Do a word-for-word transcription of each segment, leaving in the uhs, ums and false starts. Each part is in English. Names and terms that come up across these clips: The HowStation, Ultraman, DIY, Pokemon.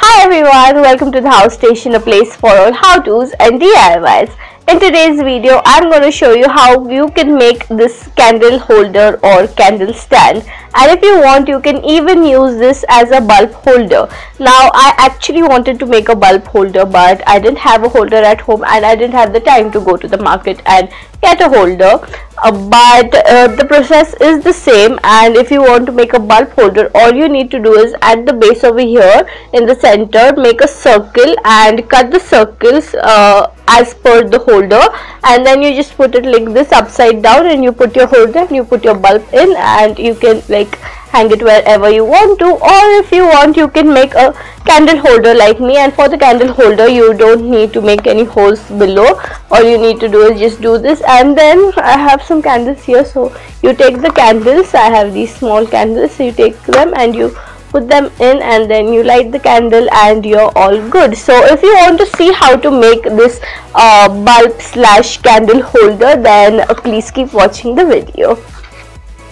Hi everyone, welcome to the House Station, a place for all how-tos and D I Ys. In today's video, I'm going to show you how you can make this candle holder or candle stand. And if you want, you can even use this as a bulb holder. Now, I actually wanted to make a bulb holder, but I didn't have a holder at home and I didn't have the time to go to the market and get a holder. Uh, but uh, the process is the same, and if you want to make a bulb holder, all you need to do is at the base over here in the center, make a circle and cut the circles uh, as per the holder, and then you just put it like this upside down and you put your holder and you put your bulb in, and you can like hang it wherever you want to, or if you want, you can make a candle holder like me. And for the candle holder, you don't need to make any holes below. All you need to do is just do this. And then I have some candles here, so you take the candles. I have these small candles, so you take them and you put them in, and then you light the candle and you're all good. So if you want to see how to make this uh, bulb slash candle holder, then uh, please keep watching the video.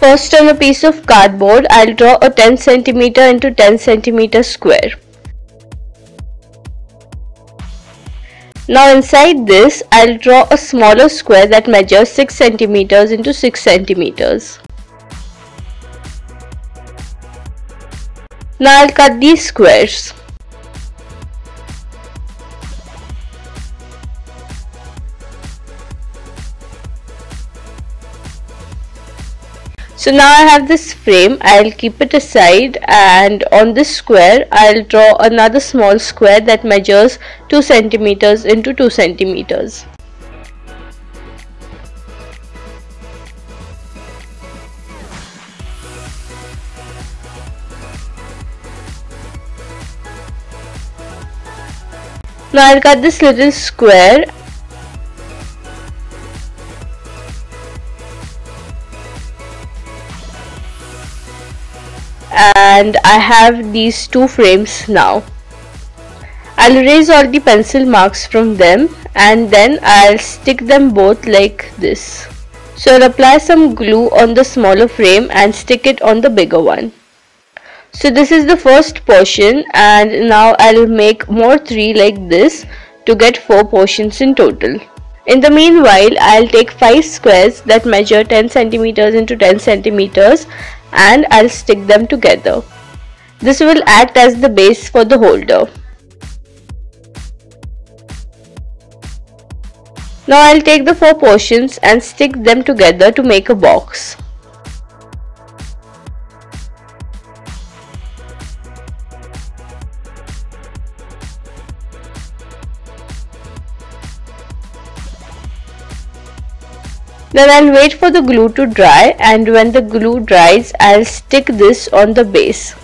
First, on a piece of cardboard, I'll draw a ten centimeter into ten centimeter square. Now inside this, I'll draw a smaller square that measures six centimeters into six centimeters. Now I'll cut these squares. So now I have this frame, I'll keep it aside, and on this square I'll draw another small square that measures two centimeters into two centimeters. Now I'll cut this little square. And I have these two frames now. I'll erase all the pencil marks from them, and then I'll stick them both like this. So I'll apply some glue on the smaller frame and stick it on the bigger one. So this is the first portion, and now I'll make more three like this to get four portions in total. In the meanwhile, I'll take five squares that measure ten centimeters into ten centimeters, and I'll stick them together. This will act as the base for the holder. Now I'll take the four portions and stick them together to make a box. Then I'll wait for the glue to dry, and when the glue dries, I'll stick this on the base.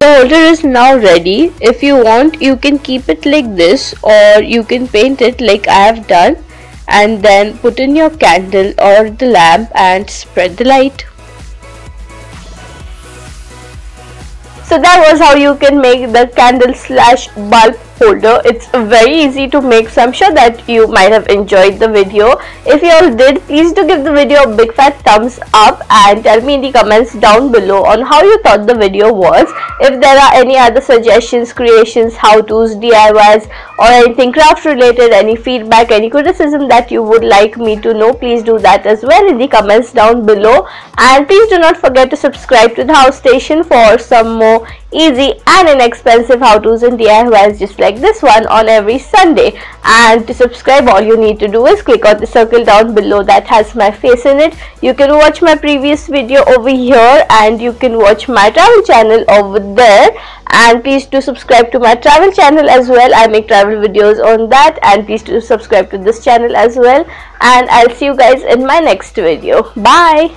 The holder is now ready. If you want, you can keep it like this, or you can paint it like I have done. And then put in your candle or the lamp and spread the light. So that was how you can make the candle slash bulb holder. It's very easy to make, so I'm sure that you might have enjoyed the video. If you all did, please do give the video a big fat thumbs up and tell me in the comments down below on how you thought the video was. If there are any other suggestions, creations, how-tos, D I Ys or anything craft related, any feedback, any criticism that you would like me to know, please do that as well in the comments down below. And please do not forget to subscribe to the House Station for some more easy and inexpensive how-tos and D I Ys just like this one on every Sunday. And to subscribe, all you need to do is click on the circle down below that has my face in it. You can watch my previous video over here, and you can watch my travel channel over there. And please do subscribe to my travel channel as well. I make travel videos on that, and please do subscribe to this channel as well. And I'll see you guys in my next video. Bye.